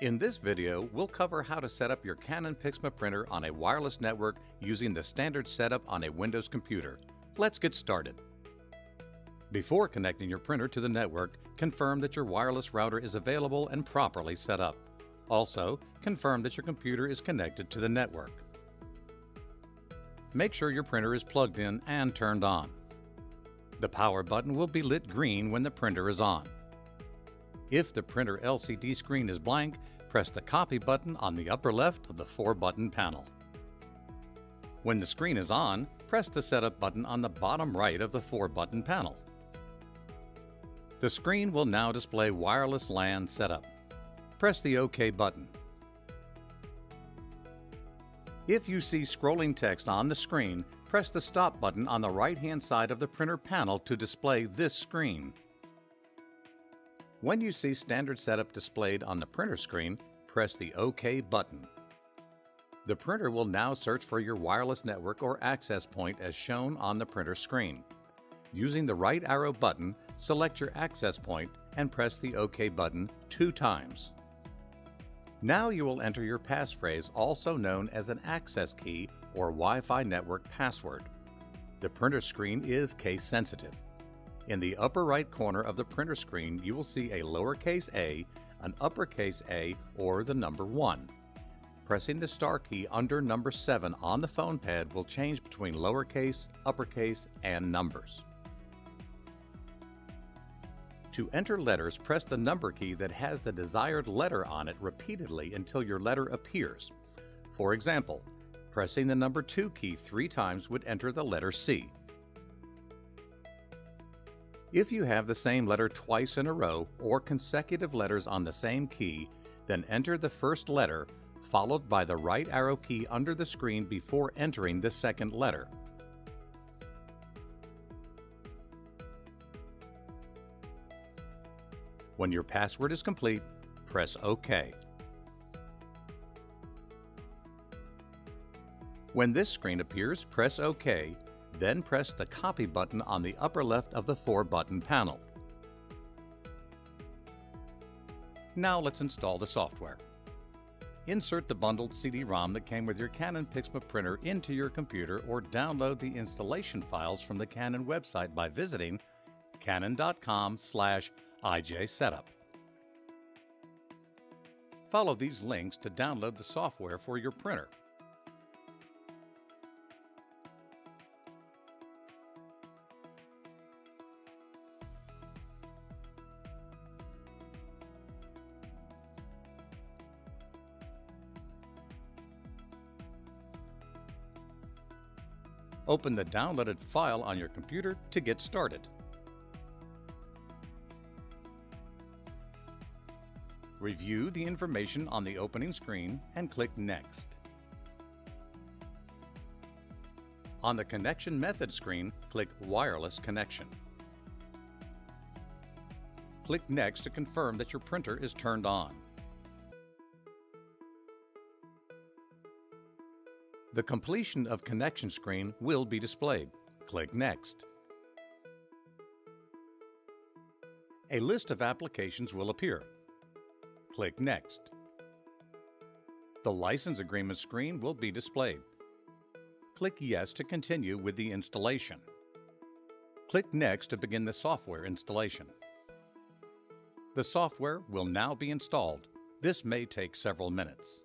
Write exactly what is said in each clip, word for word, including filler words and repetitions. In this video, we'll cover how to set up your Canon PIXMA printer on a wireless network using the standard setup on a Windows computer. Let's get started. Before connecting your printer to the network, confirm that your wireless router is available and properly set up. Also, confirm that your computer is connected to the network. Make sure your printer is plugged in and turned on. The power button will be lit green when the printer is on. If the printer L C D screen is blank, press the copy button on the upper left of the four-button panel. When the screen is on, press the setup button on the bottom right of the four-button panel. The screen will now display wireless LAN setup. Press the OK button. If you see scrolling text on the screen, press the stop button on the right-hand side of the printer panel to display this screen. When you see standard setup displayed on the printer screen, press the OK button. The printer will now search for your wireless network or access point as shown on the printer screen. Using the right arrow button, select your access point and press the OK button two times. Now you will enter your passphrase, also known as an access key or Wi-Fi network password. The printer screen is case sensitive. In the upper right corner of the printer screen, you will see a lowercase a, an uppercase A, or the number one. Pressing the star key under number seven on the phone pad will change between lowercase, uppercase, and numbers. To enter letters, press the number key that has the desired letter on it repeatedly until your letter appears. For example, pressing the number two key three times would enter the letter C. If you have the same letter twice in a row or consecutive letters on the same key, then enter the first letter, followed by the right arrow key under the screen before entering the second letter. When your password is complete, press OK. When this screen appears, press OK. Then press the copy button on the upper left of the four-button panel. Now let's install the software. Insert the bundled C D ROM that came with your Canon PIXMA printer into your computer or download the installation files from the Canon website by visiting canon dot com slash I J setup. Follow these links to download the software for your printer. Open the downloaded file on your computer to get started. Review the information on the opening screen and click Next. On the Connection Method screen, click Wireless Connection. Click Next to confirm that your printer is turned on. The Completion of Connection screen will be displayed. Click Next. A list of applications will appear. Click Next. The License Agreement screen will be displayed. Click Yes to continue with the installation. Click Next to begin the software installation. The software will now be installed. This may take several minutes.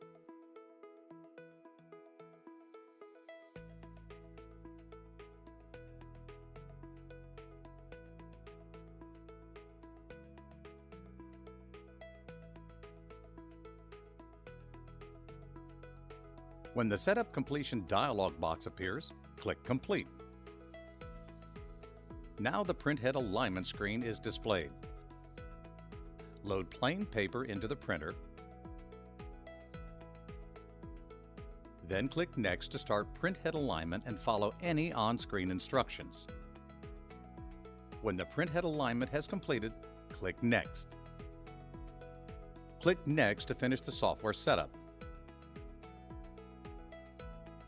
When the Setup Completion dialog box appears, click Complete. Now the printhead alignment screen is displayed. Load plain paper into the printer, then click Next to start printhead alignment and follow any on-screen instructions. When the printhead alignment has completed, click Next. Click Next to finish the software setup.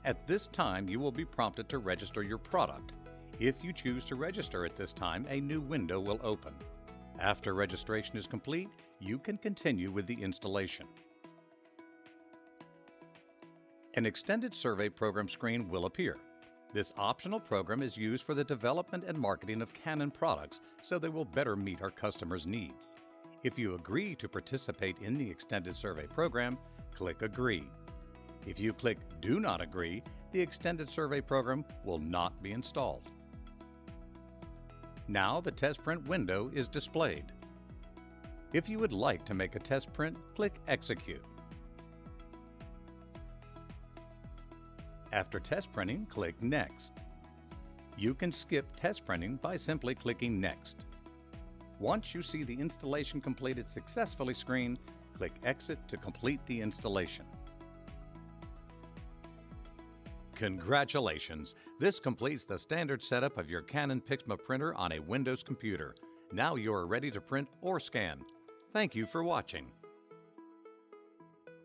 At this time, you will be prompted to register your product. If you choose to register at this time, a new window will open. After registration is complete, you can continue with the installation. An extended survey program screen will appear. This optional program is used for the development and marketing of Canon products so they will better meet our customers' needs. If you agree to participate in the extended survey program, click Agree. If you click Do Not Agree, the extended survey program will not be installed. Now the test print window is displayed. If you would like to make a test print, click Execute. After test printing, click Next. You can skip test printing by simply clicking Next. Once you see the installation completed successfully screen, click Exit to complete the installation. Congratulations! This completes the standard setup of your Canon PIXMA printer on a Windows computer. Now you are ready to print or scan. Thank you for watching.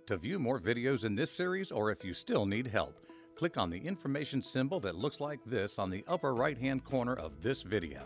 To view more videos in this series, or if you still need help, click on the information symbol that looks like this on the upper right-hand corner of this video.